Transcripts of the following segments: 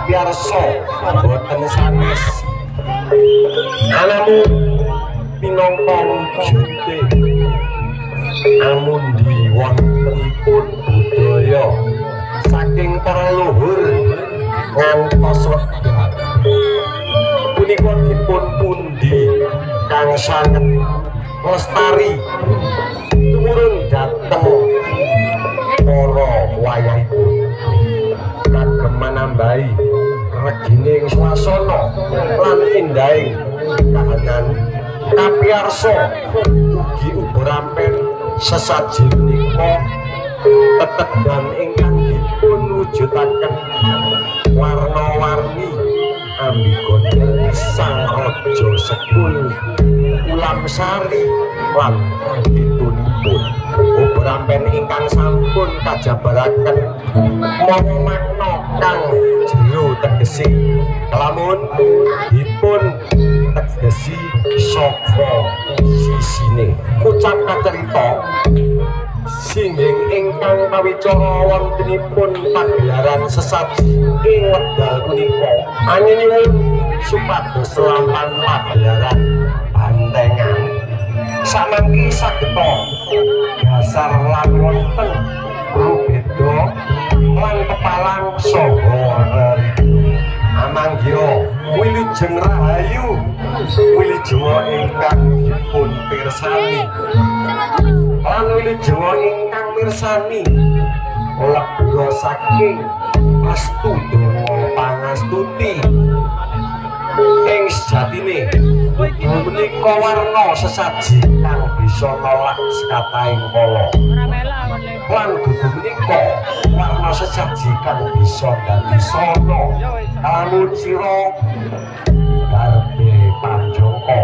Satyarso boten sanes anamu minangka wujute amundi wontenipun budaya saking para luhur angka swadaya punika dipun pundi kang sanget lestari tumurun dhateng para wayahipun kagem manambahi regining swasana lan indahing kahanan kapiarsa ugi uga rampen sesaji menika tetedhan ingkang dipun wujudaken warna-warni ambigone sang raja sekul ulam sari lan ditunipun uga rampen ingkang sampun kajabaraken mawa makna kang jero tegesi lamun dipun tegesi saka sisine ucap kacerita singging ingkang pawicara wontenipun pagelaran sesaji ing wekdal punika anyunyun supados lampahan pagelaran bantengan samangki sageta dasar lan wonten beda lan kepalang saha amangya wilujeng rahayu wilujawa ingkang dipun pirsani lan wilujawa ingkang mirsani lebya saking astu pangastuti ing sejatine punika warna sesaji kang bisa nolak sekataing kala lan dudu punika warna sesaji kang bisa dadi sono lamun sira karepe panjaka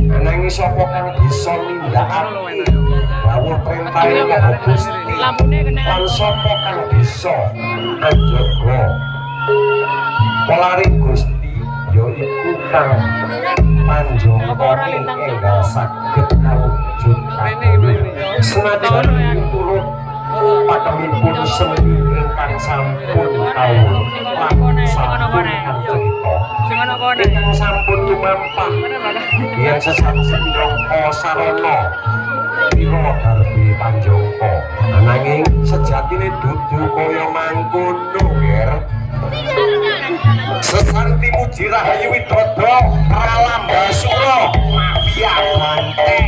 ananging sapa kang bisa nindakake dawuh perintahing Gusti lan sapa kang bisa njaga kalaring Gusti yaiku kang panjangane enggal saged kawujud senajan turut patemipun seni ingkang sampun kawula sampun cerita ingkang sampun tumampah yen sesaji minangka sarana pira darbi panjangka ananging sejatine dudu kaya mangkono ger sesanti muji rahayu widodo pralam basura mafia banteng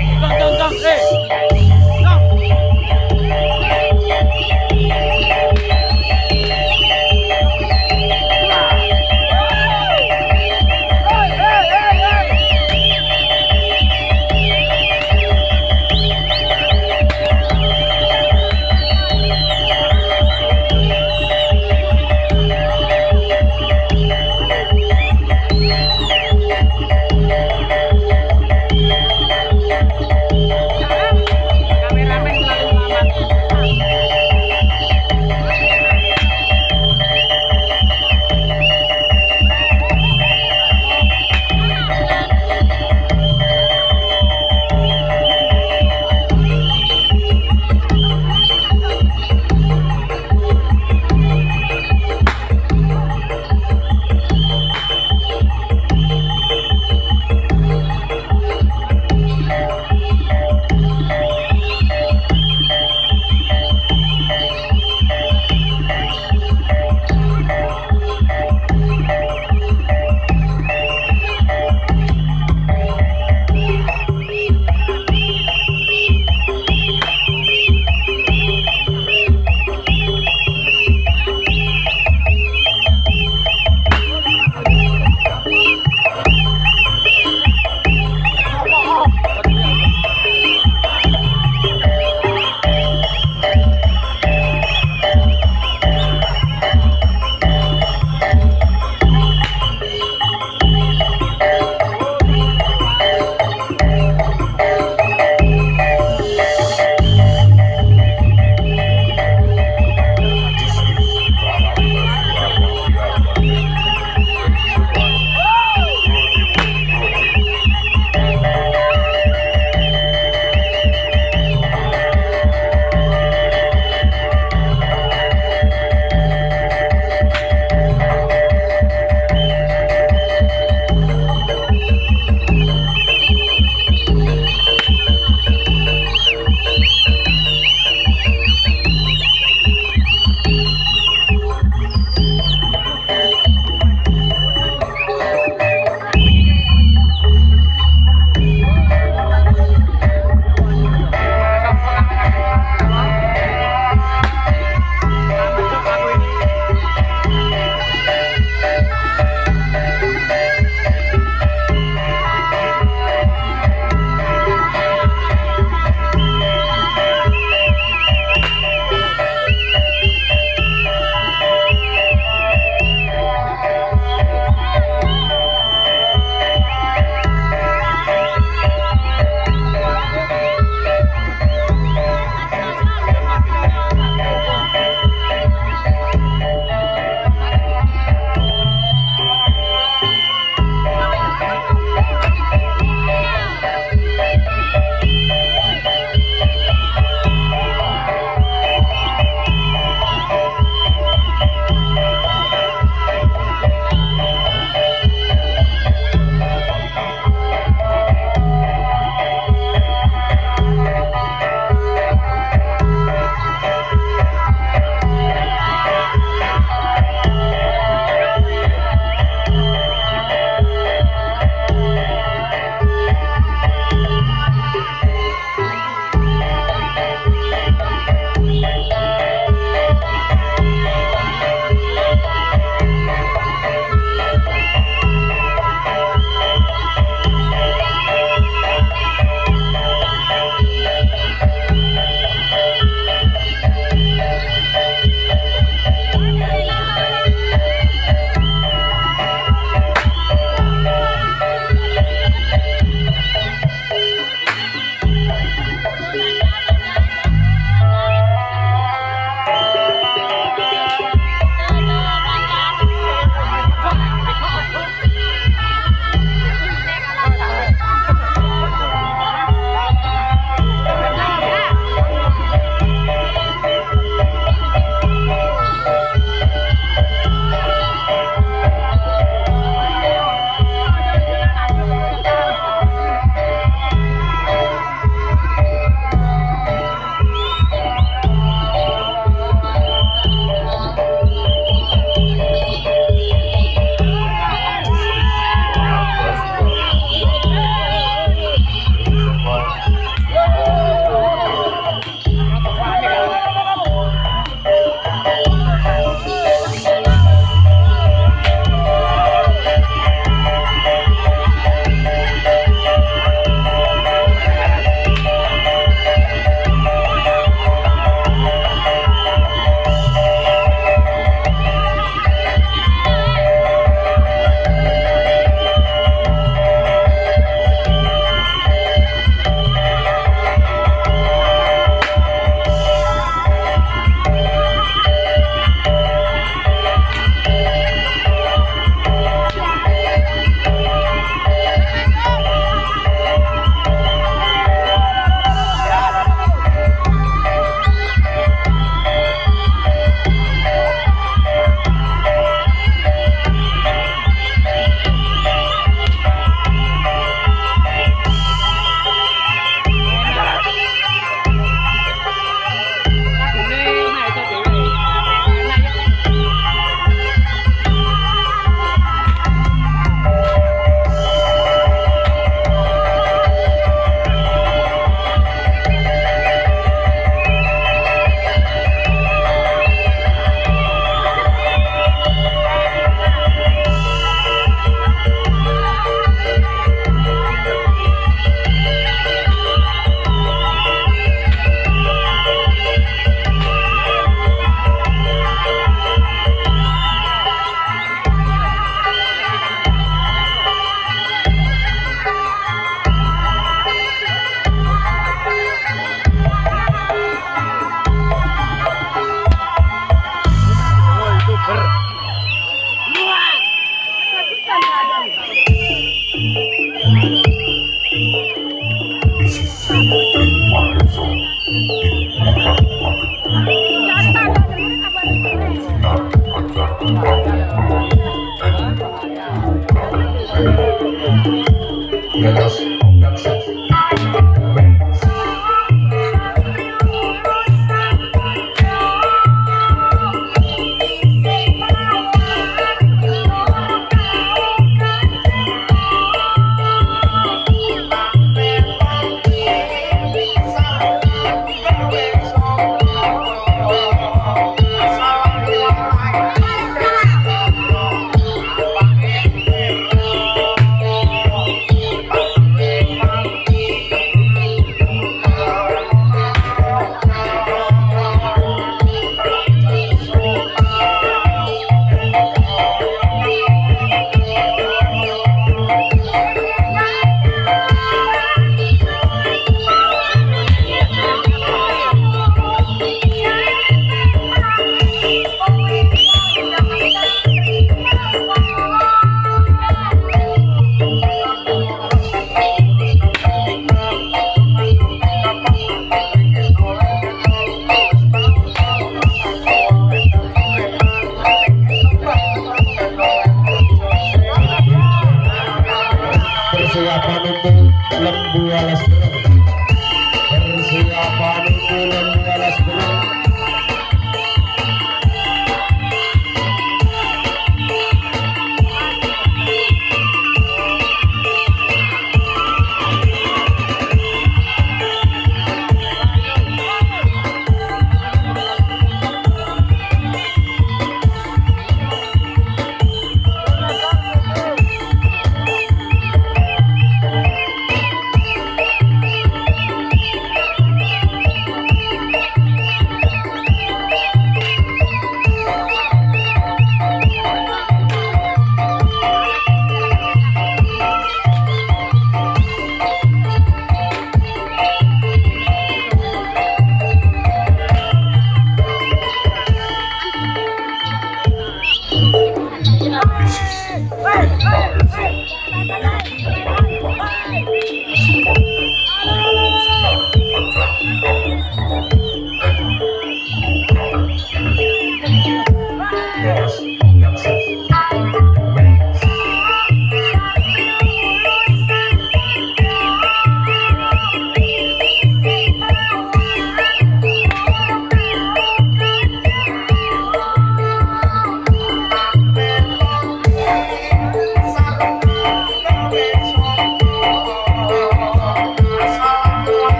buah las